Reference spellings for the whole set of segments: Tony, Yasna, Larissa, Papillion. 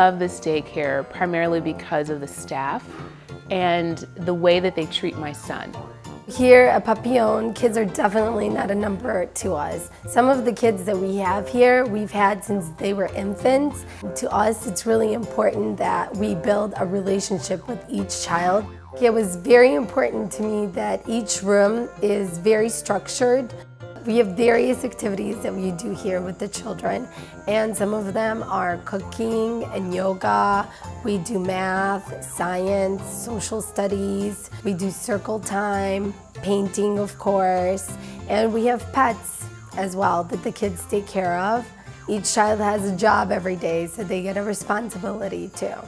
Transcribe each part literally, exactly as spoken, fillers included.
love this daycare primarily because of the staff and the way that they treat my son. Here at Papillion, kids are definitely not a number to us. Some of the kids that we have here, we've had since they were infants. To us, it's really important that we build a relationship with each child. It was very important to me that each room is very structured. We have various activities that we do here with the children, and some of them are cooking and yoga. We do math, science, social studies. We do circle time, painting, of course, and we have pets as well that the kids take care of. Each child has a job every day, so they get a responsibility too.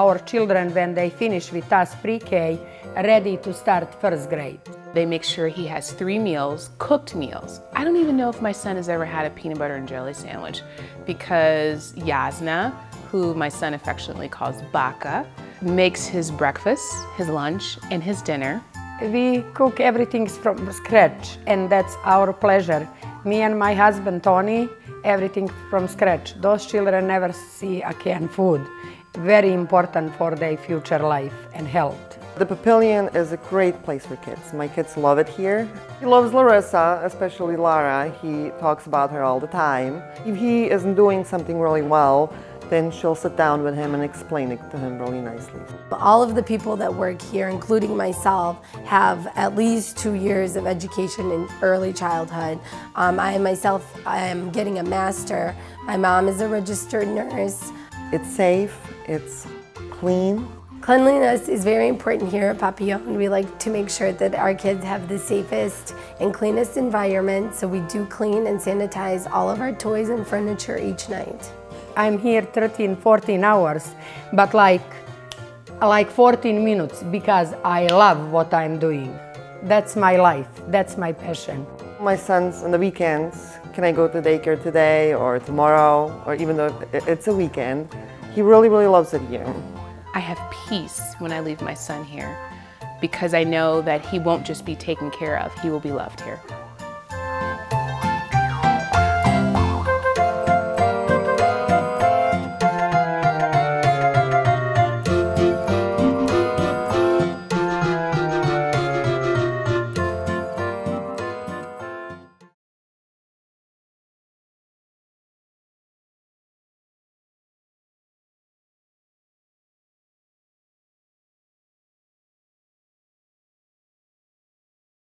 Our children, when they finish with us pre-K, are ready to start first grade. They make sure he has three meals, cooked meals. I don't even know if my son has ever had a peanut butter and jelly sandwich, because Yasna, who my son affectionately calls Baka, makes his breakfast, his lunch, and his dinner. We cook everything from scratch, and that's our pleasure. Me and my husband, Tony, everything from scratch. Those children never see a canned food. Very important for their future life and health. The Papillion is a great place for kids. My kids love it here. He loves Larissa, especially Lara. He talks about her all the time. If he isn't doing something really well, then she'll sit down with him and explain it to him really nicely. All of the people that work here, including myself, have at least two years of education in early childhood. Um, I myself am getting a master. My mom is a registered nurse. It's safe, it's clean. Cleanliness is very important here at Papillion. We like to make sure that our kids have the safest and cleanest environment, so we do clean and sanitize all of our toys and furniture each night. I'm here thirteen, fourteen hours, but like, like fourteen minutes, because I love what I'm doing. That's my life, that's my passion. My son's on the weekends, can I go to daycare today or tomorrow, or even though it's a weekend, he really, really loves it here. I have peace when I leave my son here, because I know that he won't just be taken care of, he will be loved here.